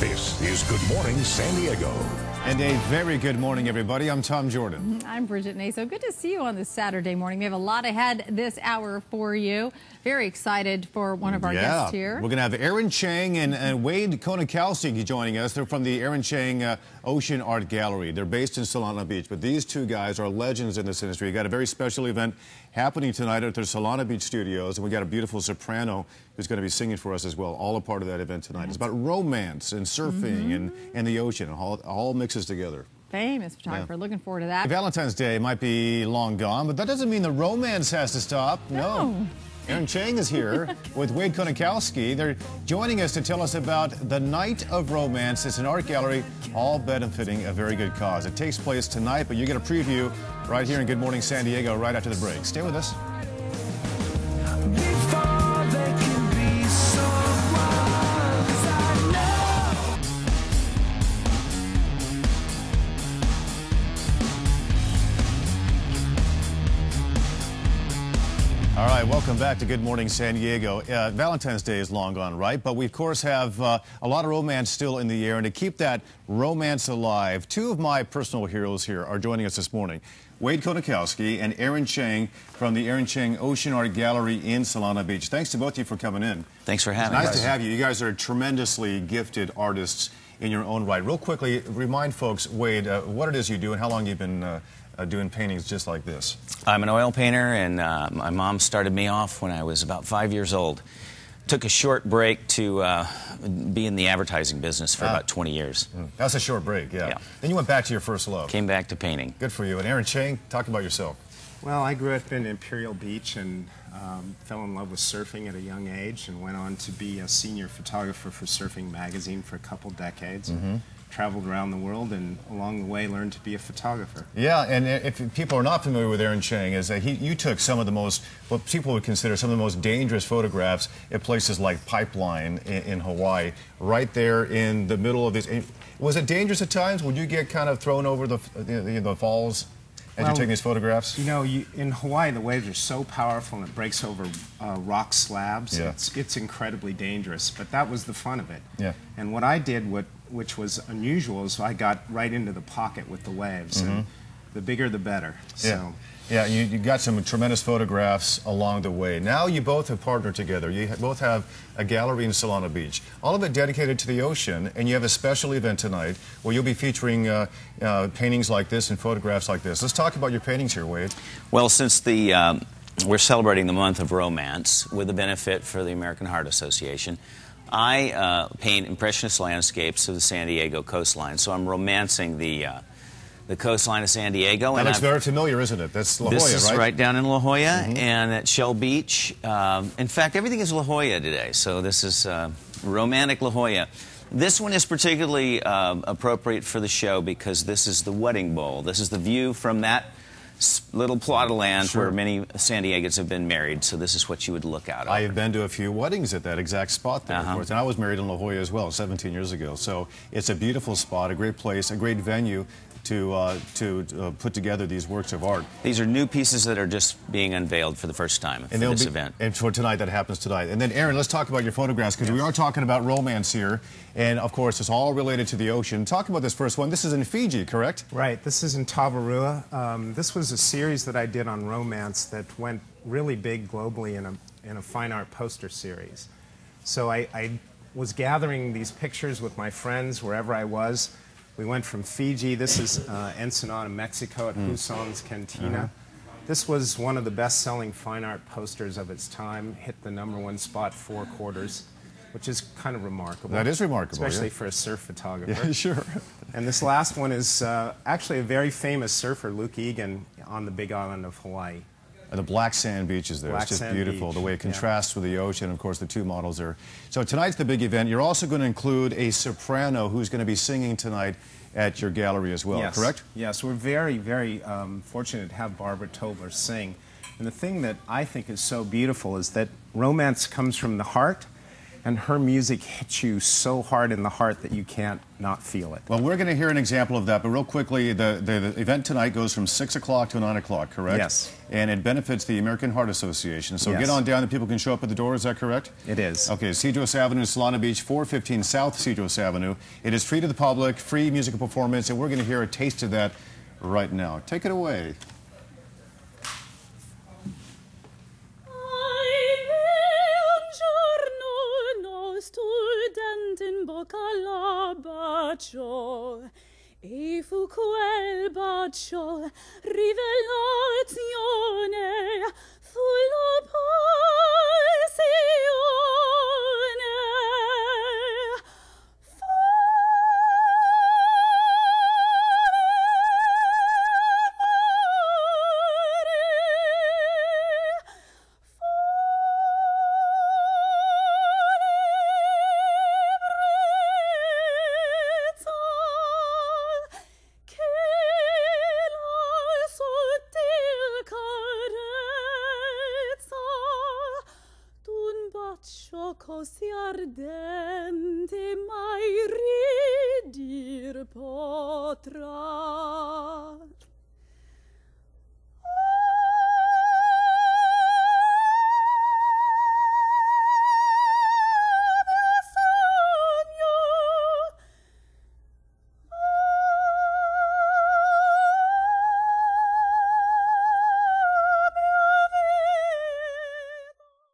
This is Good Morning San Diego. And a very good morning, everybody. I'm Tom Jordan. I'm Bridget Naso. Good to see you on this Saturday morning. We have a lot ahead this hour for you. Very excited for one of our guests here. We're going to have Aaron Chang and Wade Koniakowsky joining us. They're from the Aaron Chang Ocean Art Gallery. They're based in Solana Beach, but these two guys are legends in this industry. We've got a very special event happening tonight at their Solana Beach studios, and we got a beautiful soprano who's going to be singing for us as well, all a part of that event tonight. It's about romance and surfing and the ocean, all mixed together. Famous photographer. Looking forward to that. Valentine's Day might be long gone, but that doesn't mean the romance has to stop. No. Aaron Chang is here with Wade Koniakowsky. They're joining us to tell us about The Night of Romance. It's an art gallery all benefiting a very good cause. It takes place tonight, but you get a preview right here in Good Morning San Diego right after the break. Stay with us. All right, welcome back to Good Morning San Diego. Valentine's Day is long gone, right? But we, of course, have a lot of romance still in the air. And to keep that romance alive, two of my personal heroes here are joining us this morning. Wade Koniakowsky and Aaron Chang from the Aaron Chang Ocean Art Gallery in Solana Beach. Thanks to both of you for coming in. Thanks for having us. Nice to have you. You guys are tremendously gifted artists in your own right. Real quickly, remind folks, Wade, what it is you do and how long you've been doing paintings just like this. I'm an oil painter, and my mom started me off when I was about 5 years old. Took a short break to be in the advertising business for about 20 years. That's a short break, yeah. Then you went back to your first love. Came back to painting. Good for you. And Aaron Chang, talk about yourself. Well, I grew up in Imperial Beach and fell in love with surfing at a young age and went on to be a senior photographer for Surfing Magazine for a couple decades. Traveled around the world and along the way learned to be a photographer. Yeah, and if people are not familiar with Aaron Chang, is that you took some of the most, what people would consider some of the most dangerous photographs at places like Pipeline in Hawaii, right there in the middle of this. Was it dangerous at times? Would you get kind of thrown over the falls as you're taking these photographs? You know, in Hawaii the waves are so powerful and it breaks over rock slabs. It's incredibly dangerous, but that was the fun of it. And what I did, which was unusual, so I got right into the pocket with the waves. And the bigger, the better. So. Yeah, you got some tremendous photographs along the way. Now you both have partnered together. You both have a gallery in Solana Beach, all of it dedicated to the ocean, and you have a special event tonight where you'll be featuring paintings like this and photographs like this. Let's talk about your paintings here, Wade. Well, since the we're celebrating the month of romance with a benefit for the American Heart Association, I paint impressionist landscapes of the San Diego coastline, so I'm romancing the coastline of San Diego. That looks very familiar, isn't it? That's La Jolla, right? This is right down in La Jolla and at Shell Beach. In fact, everything is La Jolla today, so this is romantic La Jolla. This one is particularly appropriate for the show because this is the wedding bowl. This is the view from that little plot of land where many San Diegans have been married, so this is what you would look out over. I have been to a few weddings at that exact spot there, of course, and I was married in La Jolla as well 17 years ago, so it's a beautiful spot, a great place, a great venue to put together these works of art. These are new pieces that are just being unveiled for the first time for this event. And for tonight, that happens tonight. And then, Aaron, let's talk about your photographs, because we are talking about romance here, and, of course, it's all related to the ocean. Talk about this first one. This is in Fiji, correct? Right. This is in Tavarua. This was a series that I did on romance that went really big globally in a fine art poster series. So I was gathering these pictures with my friends wherever I was. We went from Fiji. This is Ensenada, Mexico, at Husong's Cantina. This was one of the best-selling fine art posters of its time. Hit the #1 spot 4 quarters, which is kind of remarkable. That is remarkable, especially for a surf photographer. Yeah, sure. And this last one is actually a very famous surfer, Luke Egan, on the Big Island of Hawaii. The Black Sand Beach is there. It's just beautiful. The way it contrasts with the ocean. Of course, the two models there. So tonight's the big event. You're also going to include a soprano who's going to be singing tonight at your gallery as well, correct? Yes. We're very, very fortunate to have Barbara Tobler sing. And the thing that I think is so beautiful is that romance comes from the heart, and her music hits you so hard in the heart that you can't not feel it. Well, we're going to hear an example of that, but real quickly, the event tonight goes from 6 o'clock to 9 o'clock, correct? Yes. And it benefits the American Heart Association. So yes. Get on down, and people can show up at the door, is that correct? It is. Okay, Cedros Avenue, Solana Beach, 415 South Cedros Avenue. It is free to the public, free musical performance, and we're going to hear a taste of that right now. Take it away. E fu quel bacio rivelazione, fu la passione. Così arde.